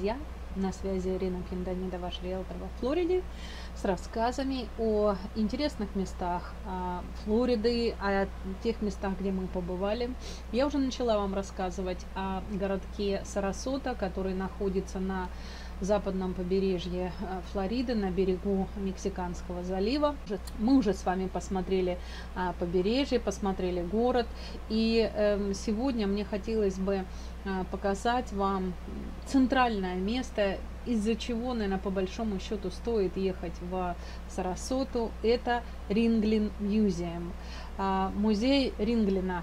друзья! На связи Рина Пиантанида, ваш риэлтор во Флориде, с рассказами о интересных местах Флориды, о тех местах, где мы побывали. Я уже начала вам рассказывать о городке Сарасота, который находится на западном побережье Флориды, на берегу Мексиканского залива. Мы уже с вами посмотрели побережье, посмотрели город, и сегодня мне хотелось бы показать вам центральное место, из-за чего, наверное, по большому счету стоит ехать в Сарасоту. Это Ringling Мьюзеум, музей Ринглина.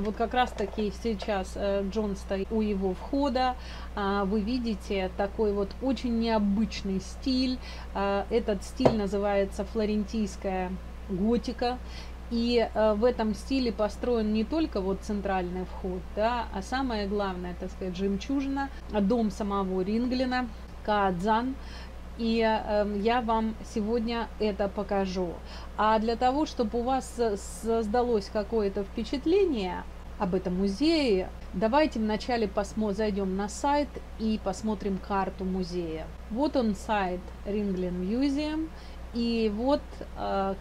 Вот как раз таки сейчас Джон стоит у его входа. Вы видите такой вот очень необычный стиль. Этот стиль называется флорентийская готика. И в этом стиле построен не только вот центральный вход, да, а самое главное, так сказать, жемчужина, дом самого Ринглина, Ка д'Зан. И я вам сегодня это покажу. А для того, чтобы у вас создалось какое-то впечатление об этом музее, давайте вначале зайдем на сайт и посмотрим карту музея. Вот он, сайт Ringling Museum. И вот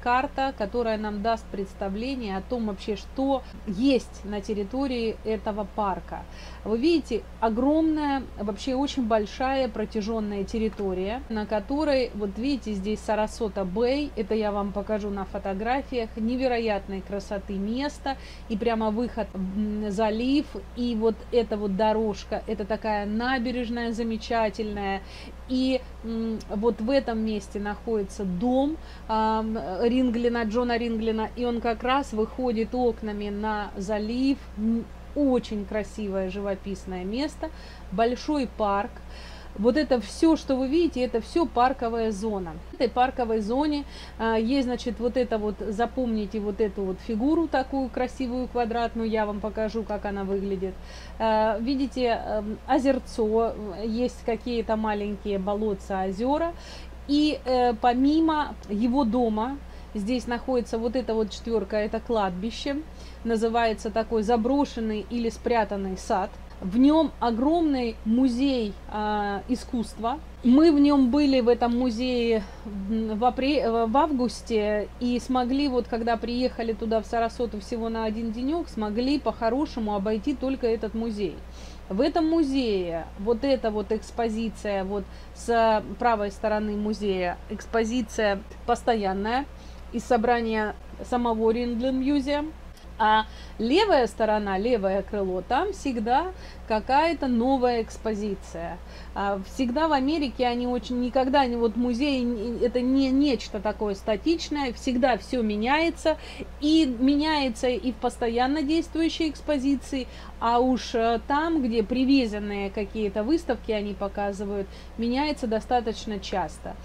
карта, которая нам даст представление о том вообще, что есть на территории этого парка. Вы видите, огромная, вообще очень большая протяженная территория, на которой, вот видите, здесь Сарасота Бэй. Это я вам покажу на фотографиях. Невероятной красоты место. И прямо выход в залив. И вот эта вот дорожка, это такая набережная замечательная. И вот в этом месте находится дом Ринглина, Джона Ринглина, и он как раз выходит окнами на залив. Очень красивое живописное место, большой парк. Вот это все, что вы видите, это все парковая зона. В этой парковой зоне есть, значит, вот это вот, запомните вот эту вот фигуру такую красивую квадратную, я вам покажу, как она выглядит. Видите, озерцо, есть какие-то маленькие болотца, озера. И помимо его дома, здесь находится вот эта вот четверка, это кладбище, называется такой заброшенный или спрятанный сад. В нем огромный музей искусства. Мы в нем были, в этом музее, в августе, и смогли, вот когда приехали туда в Сарасоту всего на один денек, смогли по-хорошему обойти только этот музей. В этом музее вот эта вот экспозиция, вот с правой стороны музея, экспозиция постоянная из собрания самого Ringling Museum. А левая сторона, левое крыло, там всегда какая-то новая экспозиция. Всегда в Америке они очень, никогда не вот музей, это не нечто такое статичное, всегда все меняется, и меняется и в постоянно действующей экспозиции, а уж там, где привезенные какие-то выставки они показывают, меняется достаточно часто.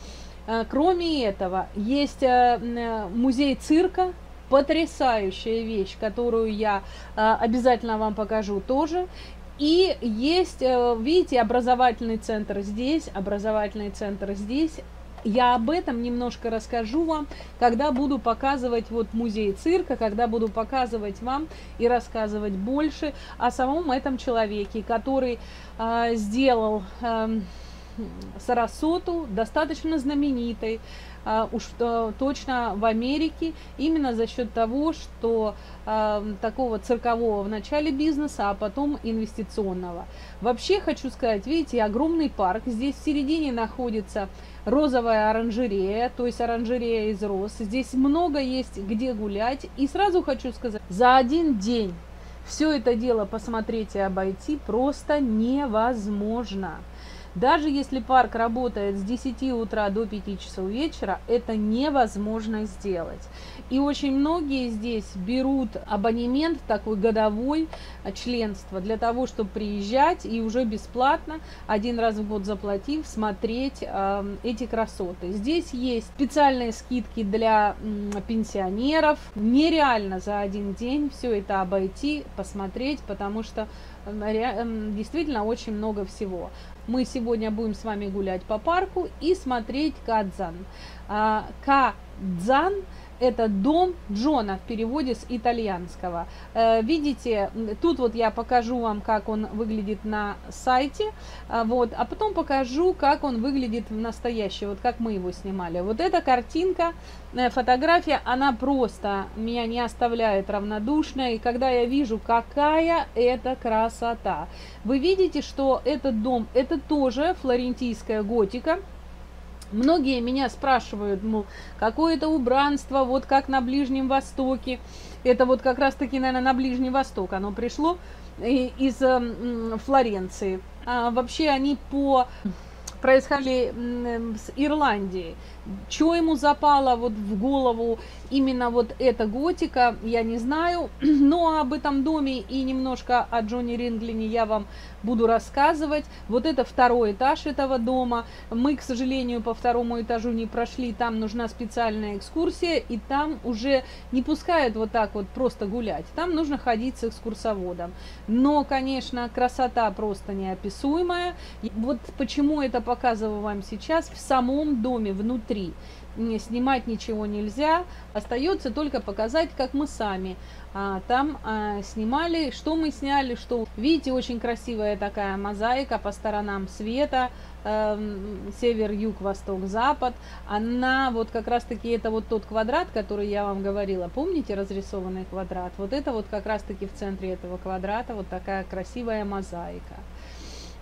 Кроме этого, есть музей цирка. Потрясающая вещь, которую я обязательно вам покажу тоже. И есть, видите, образовательный центр здесь, образовательный центр здесь. Я об этом немножко расскажу вам, когда буду показывать вот музей цирка, когда буду показывать вам и рассказывать больше о самом этом человеке, который сделал Сарасоту достаточно знаменитой, уж точно в Америке, именно за счет того, что такого циркового в начале бизнеса, а потом инвестиционного. Вообще хочу сказать, видите, огромный парк, здесь в середине находится розовая оранжерея, то есть оранжерея из роз, здесь много есть где гулять, и сразу хочу сказать, за один день все это дело посмотреть и обойти просто невозможно. Даже если парк работает с 10 утра до 5 часов вечера, это невозможно сделать. И очень многие здесь берут абонемент такой годовой, членство, для того, чтобы приезжать и уже бесплатно, один раз в год заплатив, смотреть эти красоты. Здесь есть специальные скидки для пенсионеров. Нереально за один день все это обойти, посмотреть, потому что действительно очень много всего. Мы сегодня будем с вами гулять по парку и смотреть Ка д'Зан. Ка д'Зан — это дом Джона в переводе с итальянского. Видите, тут вот я покажу вам, как он выглядит на сайте, вот, а потом покажу, как он выглядит в настоящем, вот как мы его снимали. Вот эта картинка, фотография, она просто меня не оставляет равнодушной, и когда я вижу, какая это красота. Вы видите, что этот дом, это тоже флорентийская готика. Многие меня спрашивают, мол, какое это убранство, вот как на Ближнем Востоке. Это вот как раз-таки, наверное, на Ближний Восток оно пришло из Флоренции. А вообще они происходили с Ирландии. Чё ему запало вот в голову именно вот эта готика, я не знаю. Но об этом доме и немножко о Джоне Ринглине я вам буду рассказывать. Вот это второй этаж этого дома. Мы, к сожалению, по второму этажу не прошли. Там нужна специальная экскурсия, и там уже не пускают вот так вот просто гулять. Там нужно ходить с экскурсоводом. Но, конечно, красота просто неописуемая. Вот почему это показываю вам сейчас. В самом доме внутри снимать ничего нельзя, остается только показать, как мы сами там снимали, что мы сняли, что... Видите, очень красивая такая мозаика по сторонам света, север, юг, восток, запад. Она вот как раз-таки, это вот тот квадрат, который я вам говорила, помните, разрисованный квадрат? Вот это вот как раз-таки в центре этого квадрата вот такая красивая мозаика.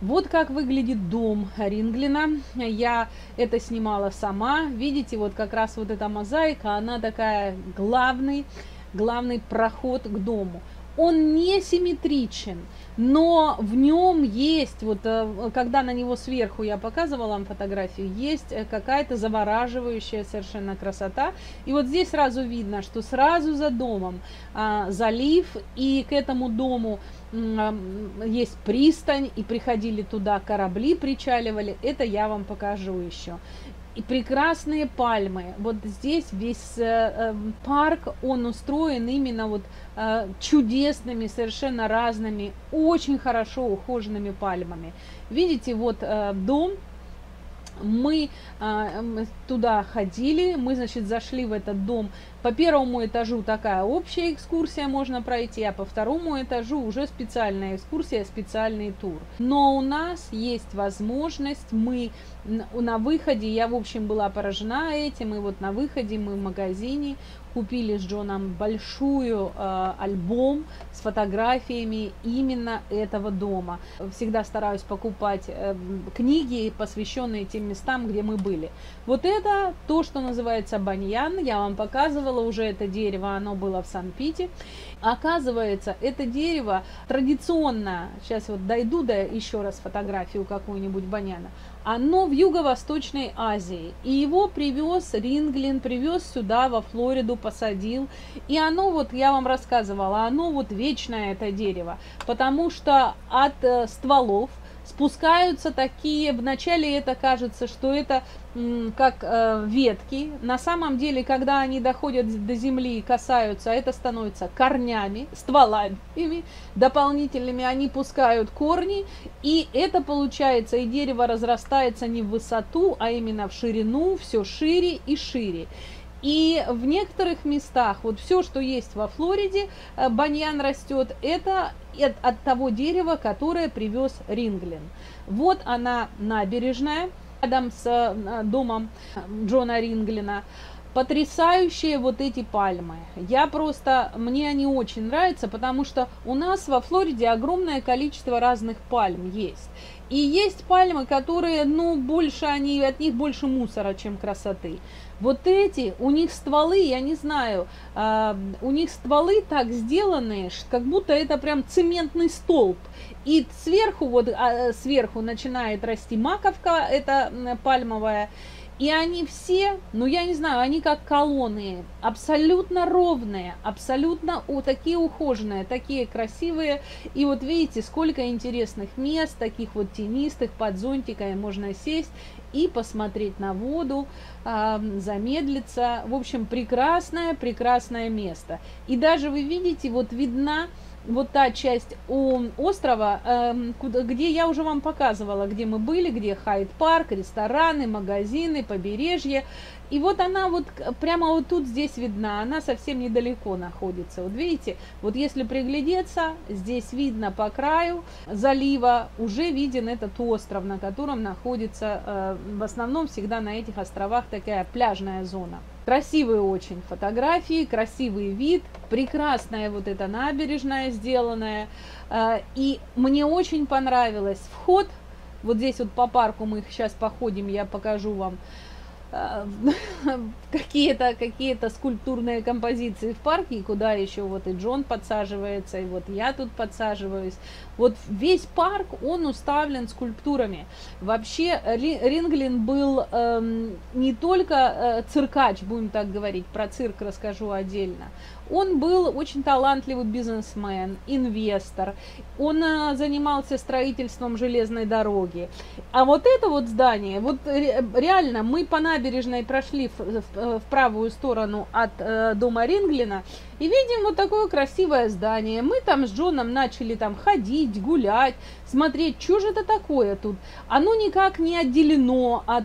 Вот как выглядит дом Ринглина. Я это снимала сама. Видите, вот как раз вот эта мозаика, она такая главный проход к дому. Он не симметричен, но в нем есть, вот когда на него сверху я показывала вам фотографию, есть какая-то завораживающая совершенно красота. И вот здесь сразу видно, что сразу за домом залив, и к этому дому есть пристань, и приходили туда корабли, причаливали. Это я вам покажу еще. И прекрасные пальмы. Вот здесь весь парк, он устроен именно вот чудесными, совершенно разными, очень хорошо ухоженными пальмами. Видите, вот дом. Мы туда ходили, мы, значит, зашли в этот дом. По первому этажу такая общая экскурсия, можно пройти, а по второму этажу уже специальная экскурсия, специальный тур. Но у нас есть возможность, мы на выходе, я, в общем, была поражена этим, и вот на выходе мы в магазине купили с Джоном большую альбом с фотографиями именно этого дома. Всегда стараюсь покупать книги, посвященные тем местам, где мы были. Вот это то, что называется баньян. Я вам показывала уже это дерево, оно было в Сан-Пите. Оказывается, это дерево традиционно, сейчас вот дойду до еще раз фотографию какую-нибудь баньяна, оно в Юго-Восточной Азии, и его привез Ринглин, привез сюда, во Флориду, посадил, и оно, вот я вам рассказывала, оно вот вечное, это дерево, потому что от стволов спускаются такие, вначале это кажется, что это как ветки, на самом деле, когда они доходят до земли и касаются, это становится корнями, стволами, дополнительными, они пускают корни, и это получается, и дерево разрастается не в высоту, а именно в ширину, все шире и шире. И в некоторых местах, вот все, что есть во Флориде, баньян растет, это от того дерева, которое привез Ринглин. Вот она, набережная, рядом с домом Джона Ринглина. Потрясающие вот эти пальмы. Я просто, мне они очень нравятся, потому что у нас во Флориде огромное количество разных пальм есть. И есть пальмы, которые, ну, больше они, от них больше мусора, чем красоты. Вот эти, у них стволы, я не знаю, у них стволы так сделаны, как будто это прям цементный столб. И сверху, вот сверху начинает расти маковка, это пальмовая. И они все, ну я не знаю, они как колонны, абсолютно ровные, абсолютно такие ухоженные, такие красивые. И вот видите, сколько интересных мест, таких вот тенистых, под зонтиками можно сесть и посмотреть на воду, замедлиться. В общем, прекрасное, прекрасное место. И даже вы видите, вот видна вот та часть острова, где я уже вам показывала, где мы были, где Хайд-парк, рестораны, магазины, побережье. И вот она вот прямо вот тут здесь видна, она совсем недалеко находится. Вот видите, вот если приглядеться, здесь видно по краю залива, уже виден этот остров, на котором находится, в основном всегда на этих островах такая пляжная зона. Красивые очень фотографии, красивый вид, прекрасная вот эта набережная сделанная. И мне очень понравилось вход, вот здесь вот по парку мы сейчас походим, я покажу вам. Какие-то скульптурные композиции в парке, и куда еще вот и Джон подсаживается, и вот я тут подсаживаюсь. Вот весь парк, он уставлен скульптурами. Вообще Ринглин был не только циркач, будем так говорить, про цирк расскажу отдельно. Он был очень талантливый бизнесмен, инвестор, он занимался строительством железной дороги. А вот это вот здание, вот реально мы по набережной прошли в правую сторону от дома Ринглина и видим вот такое красивое здание. Мы там с Джоном начали там ходить, гулять, смотреть, что же это такое тут. Оно никак не отделено от,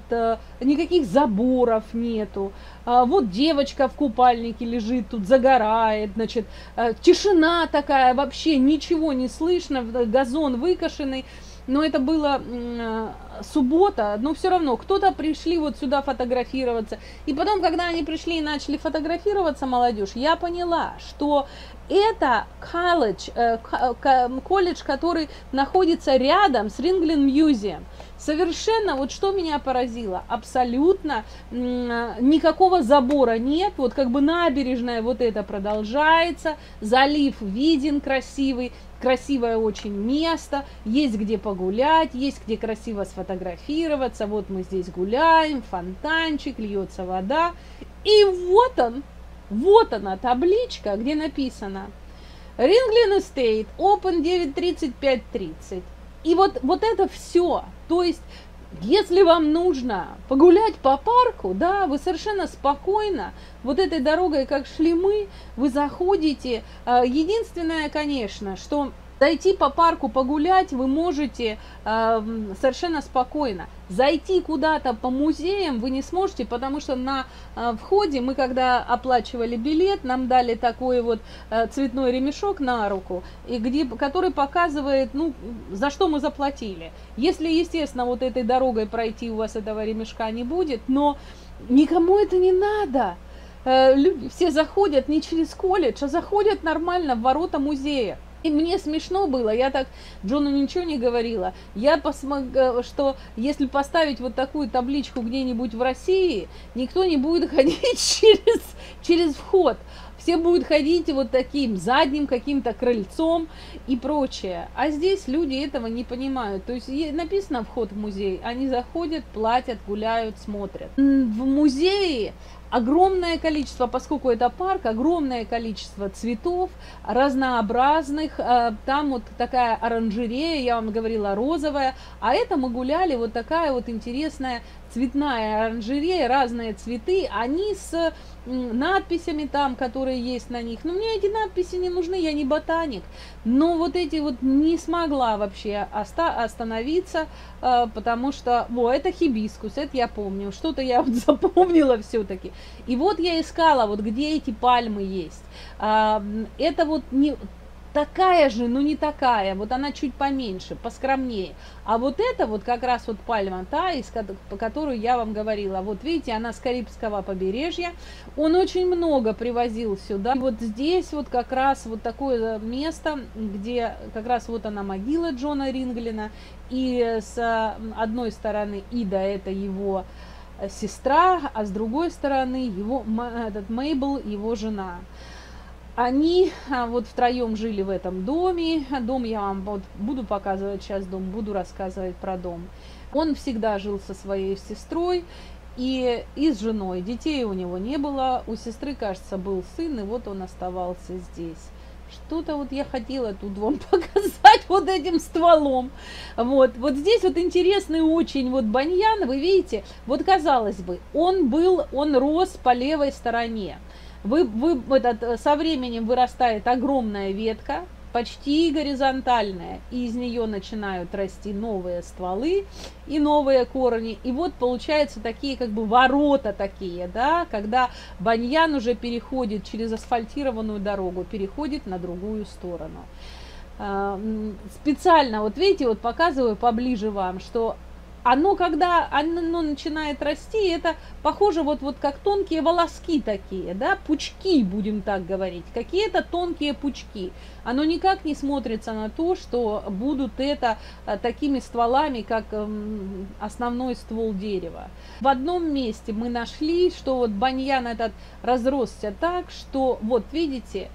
никаких заборов нету. Вот девочка в купальнике лежит, тут загорает, значит, тишина такая, вообще ничего не слышно, газон выкошенный. Но это была суббота, но все равно кто-то пришли вот сюда фотографироваться. И потом, когда они пришли и начали фотографироваться, молодежь, я поняла, что это колледж, который находится рядом с Ringling Museum. Совершенно, вот что меня поразило, абсолютно никакого забора нет, вот как бы набережная вот это продолжается, залив виден красивый, красивое очень место, есть где погулять, есть где красиво сфотографироваться, вот мы здесь гуляем, фонтанчик, льется вода, и вот он, вот она табличка, где написано Ringling Estate, Open 9:35:30. И вот это все, то есть, если вам нужно погулять по парку, да, вы совершенно спокойно, вот этой дорогой, как шли мы, вы заходите. Единственное, конечно, что зайти по парку погулять вы можете совершенно спокойно. Зайти куда-то по музеям вы не сможете, потому что на входе мы, когда оплачивали билет, нам дали такой вот цветной ремешок на руку, и который показывает, ну, за что мы заплатили. Если, естественно, вот этой дорогой пройти у вас этого ремешка не будет, но никому это не надо. Люди все заходят не через колледж, а заходят нормально в ворота музея. И мне смешно было, я так Джону ничего не говорила, я что если поставить вот такую табличку где-нибудь в России, никто не будет ходить через вход, все будут ходить вот таким задним каким-то крыльцом и прочее, а здесь люди этого не понимают, то есть написано вход в музей, они заходят, платят, гуляют, смотрят. В музее огромное количество, поскольку это парк, огромное количество цветов разнообразных, там вот такая оранжерея, я вам говорила, розовая, а это мы гуляли, вот такая вот интересная цветная оранжерея, разные цветы, они с надписями там, которые есть на них, но мне эти надписи не нужны, я не ботаник, но вот эти вот не смогла вообще остановиться, потому что, во, это хибискус, это я помню, что-то я вот запомнила все-таки, и вот я искала, вот где эти пальмы есть, это вот не... Такая же, но не такая, вот она чуть поменьше, поскромнее. А вот это вот как раз вот пальма та, по которой я вам говорила. Вот видите, она с Карибского побережья. Он очень много привозил сюда. И вот здесь вот как раз вот такое место, где как раз вот она могила Джона Ринглина. И с одной стороны Ида, это его сестра, а с другой стороны Мейбл, его жена. Они вот втроем жили в этом доме. Дом я вам вот буду показывать сейчас, дом, буду рассказывать про дом. Он всегда жил со своей сестрой и с женой. Детей у него не было. У сестры, кажется, был сын, и вот он оставался здесь. Что-то вот я хотела тут вам показать вот этим стволом. Вот здесь вот интересный очень вот баньян, вы видите, вот казалось бы, он рос по левой стороне. Со временем вырастает огромная ветка, почти горизонтальная, и из нее начинают расти новые стволы и новые корни. И вот получаются такие как бы ворота такие, да, когда баньян уже переходит через асфальтированную дорогу, переходит на другую сторону. Специально, вот видите, вот показываю поближе вам, что оно, когда оно начинает расти, это похоже вот как тонкие волоски такие, да, пучки, будем так говорить, какие-то тонкие пучки. Оно никак не смотрится на то, что будут это такими стволами, как основной ствол дерева. В одном месте мы нашли, что вот баньян этот разросся так, что вот видите,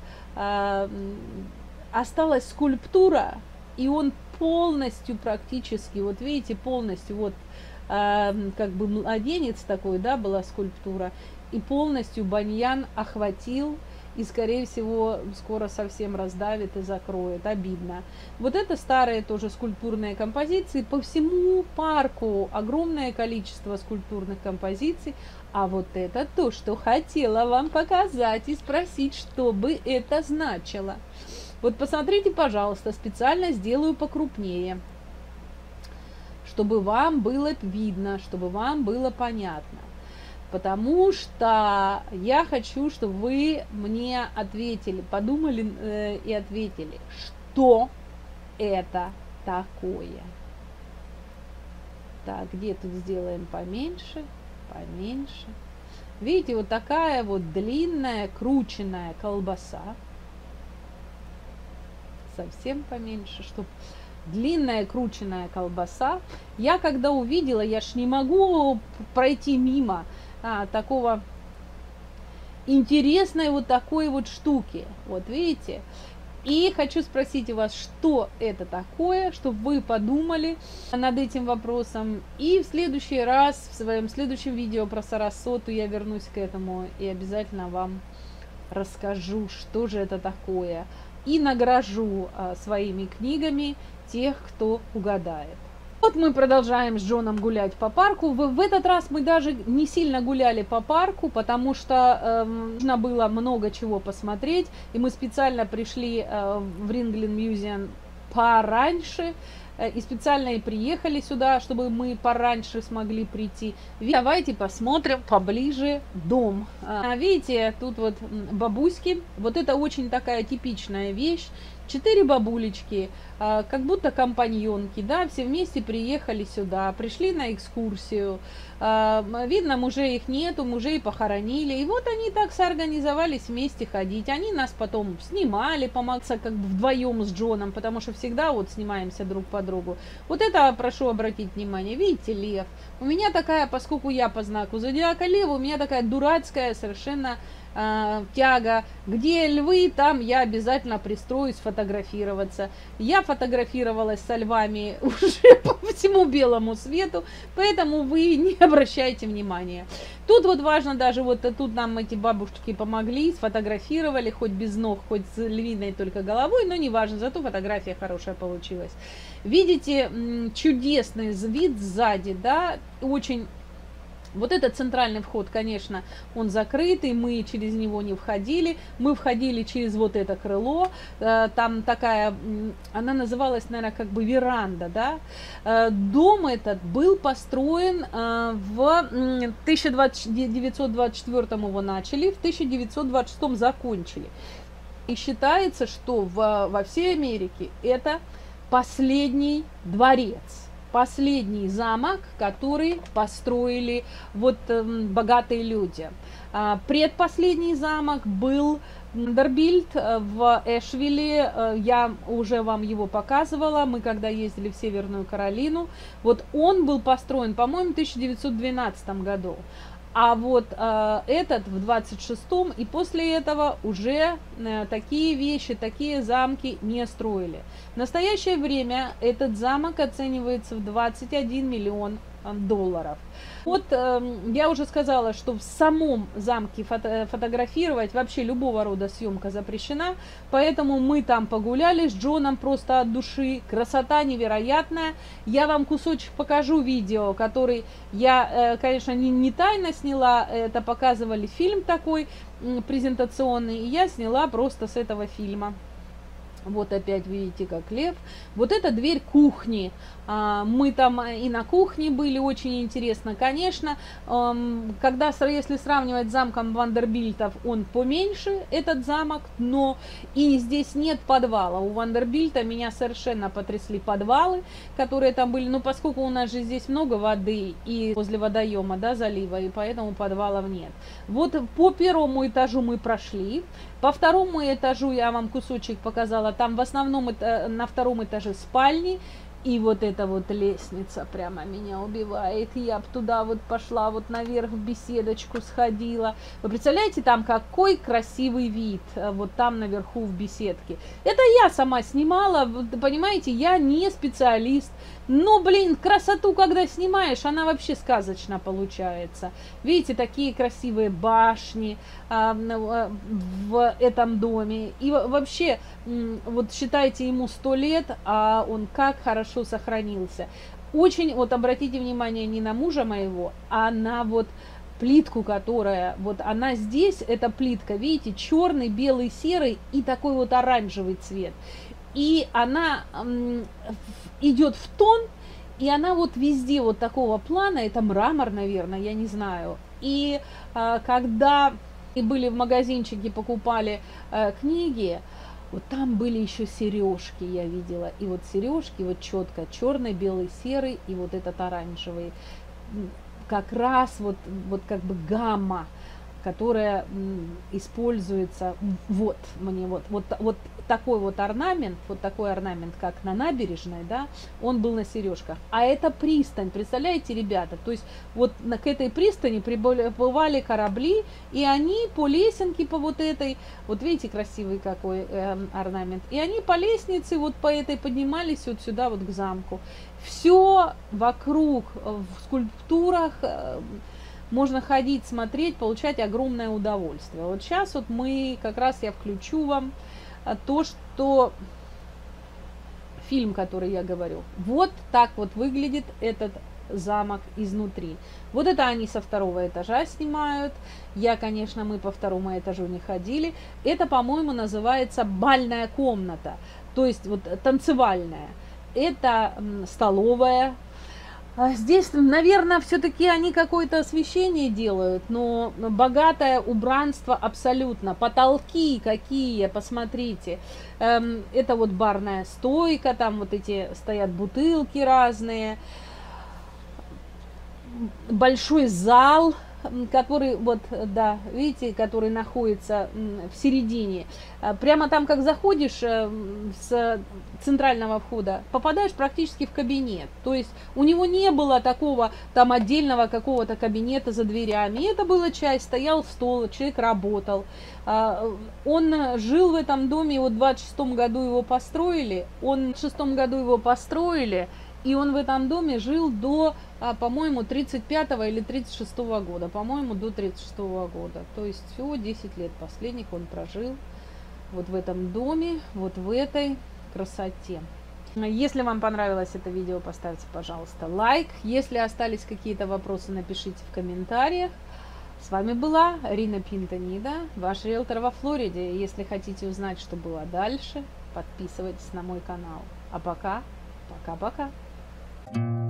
осталась скульптура, и он полностью практически, вот видите, полностью, вот как бы младенец такой, да, была скульптура, и полностью баньян охватил, и, скорее всего, скоро совсем раздавит и закроет, обидно. Вот это старые тоже скульптурные композиции, по всему парку огромное количество скульптурных композиций, а вот это то, что хотела вам показать и спросить, что бы это значило. Вот посмотрите, пожалуйста, специально сделаю покрупнее, чтобы вам было видно, чтобы вам было понятно. Потому что я хочу, чтобы вы мне ответили, подумали и ответили, что это такое. Так, где тут сделаем поменьше, поменьше. Видите, вот такая вот длинная, крученная колбаса. Совсем поменьше, чтобы длинная крученная колбаса. Я когда увидела, я ж не могу пройти мимо такого интересной вот такой вот штуки. Вот видите? И хочу спросить у вас, что это такое, чтобы вы подумали над этим вопросом. И в следующий раз, в своем следующем видео про Сарасоту я вернусь к этому и обязательно вам расскажу, что же это такое. И награжу своими книгами тех, кто угадает. Вот мы продолжаем с Джоном гулять по парку. В этот раз мы даже не сильно гуляли по парку, потому что нужно было много чего посмотреть. И мы специально пришли в Ringling Museum пораньше. И специально и приехали сюда, чтобы мы пораньше смогли прийти. Давайте посмотрим поближе дом. Видите, тут вот бабуськи. Вот это очень такая типичная вещь. 4 бабулечки, как будто компаньонки, да, все вместе приехали сюда, пришли на экскурсию. Видно, мужей их нету, мужей похоронили. И вот они так соорганизовались вместе ходить. Они нас потом снимали, помогся как бы вдвоем с Джоном, потому что всегда вот снимаемся друг по другу. Вот это прошу обратить внимание. Видите, лев. У меня такая, поскольку я по знаку зодиака лева, у меня такая дурацкая совершенно... тяга, где львы, там я обязательно пристроюсь фотографироваться. Я фотографировалась со львами уже по всему белому свету, поэтому вы не обращайте внимания. Тут вот важно даже, вот тут нам эти бабушки помогли, сфотографировали, хоть без ног, хоть с львиной только головой, но не важно, зато фотография хорошая получилась. Видите, чудесный вид сзади, да, очень... Вот этот центральный вход, конечно, он закрытый, мы через него не входили, мы входили через вот это крыло, там такая, она называлась, наверное, как бы веранда, да, дом этот был построен в 1924 его начали, в 1926 закончили, и считается, что во всей Америке это последний дворец. Последний замок, который построили вот богатые люди. Предпоследний замок был Вандербильт в Эшвиле. Я уже вам его показывала. Мы когда ездили в Северную Каролину. Вот он был построен, по-моему, в 1912 году. А вот этот в 26-м, и после этого уже такие вещи, такие замки не строили. В настоящее время этот замок оценивается в 21 миллион долларов. Вот я уже сказала, что в самом замке фотографировать вообще любого рода съемка запрещена, поэтому мы там погуляли с Джоном просто от души. Красота невероятная. Я вам кусочек покажу видео, который я, конечно, не тайно сняла, это показывали фильм такой презентационный, и я сняла просто с этого фильма. Вот опять видите, как лев. Вот это дверь кухни. Мы там и на кухне были, очень интересно. Конечно, когда, если сравнивать с замком Вандербильтов, он поменьше, этот замок, но и здесь нет подвала. У Вандербильта меня совершенно потрясли подвалы, которые там были. Но поскольку у нас же здесь много воды и возле водоема, да, залива, и поэтому подвалов нет. Вот по первому этажу мы прошли. По второму этажу я вам кусочек показала, там в основном это, на втором этаже спальни, и вот эта вот лестница прямо меня убивает, я бы туда вот пошла, вот наверх в беседочку сходила. Вы представляете, там какой красивый вид, вот там наверху в беседке. Это я сама снимала, понимаете, я не специалист. Но, блин, красоту, когда снимаешь, она вообще сказочно получается. Видите, такие красивые башни в этом доме. И вообще, вот считайте, ему 100 лет, а он как хорошо сохранился. Очень, вот обратите внимание не на мужа моего, а на вот плитку, которая, вот она здесь, эта плитка, видите, черный, белый, серый и такой вот оранжевый цвет. И она идет в тон, и она вот везде вот такого плана, это мрамор, наверное, я не знаю. И когда мы были в магазинчике, покупали книги, вот там были еще сережки, я видела. И вот сережки, вот четко черный, белый, серый и вот этот оранжевый. Как раз вот как бы гамма, которая используется, вот мне вот такой вот орнамент, как на набережной, да, он был на сережках. А это пристань, представляете, ребята, то есть вот к этой пристани приплывали корабли, и они по лесенке, по вот этой, вот видите, красивый какой орнамент, и они по лестнице вот по этой поднимались вот сюда вот к замку. Все вокруг в скульптурах. Можно ходить, смотреть, получать огромное удовольствие. Вот сейчас вот мы, как раз я включу вам то, что фильм, который я говорю. Вот так вот выглядит этот замок изнутри. Вот это они со второго этажа снимают. Я, конечно, мы по второму этажу не ходили. Это, по-моему, называется бальная комната, то есть вот танцевальная. Это столовая. Здесь, наверное, все-таки они какое-то освещение делают, но богатое убранство абсолютно. Потолки какие, посмотрите. Это вот барная стойка, там вот эти стоят бутылки разные. Большой зал, который, вот, да, видите, который находится в середине. Прямо там, как заходишь с центрального входа, попадаешь практически в кабинет. То есть у него не было такого там отдельного какого-то кабинета за дверями. Это была часть, стоял стол, человек работал. Он жил в этом доме, его в 26-м году его построили. И он в этом доме жил до, по-моему, 35-го или 36-го года. По-моему, до 36-го года. То есть всего 10 лет последних он прожил вот в этом доме, вот в этой красоте. Если вам понравилось это видео, поставьте, пожалуйста, лайк. Если остались какие-то вопросы, напишите в комментариях. С вами была Рина Пиантанида, ваш риэлтор во Флориде. Если хотите узнать, что было дальше, подписывайтесь на мой канал. А пока, пока-пока. Thank you.